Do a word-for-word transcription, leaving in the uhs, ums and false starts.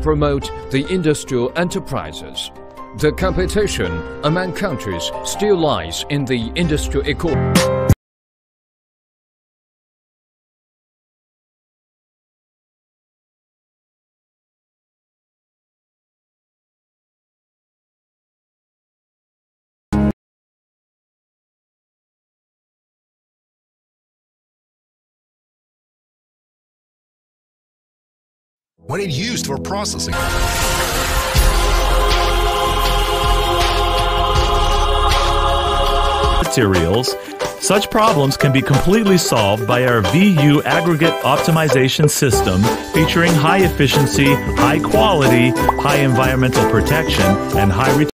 promote the industrial enterprises. The competition among countries still lies in the industrial economy. When it used for processing. Materials, such problems can be completely solved by our V U aggregate optimization system featuring high efficiency, high quality, high environmental protection, and high return.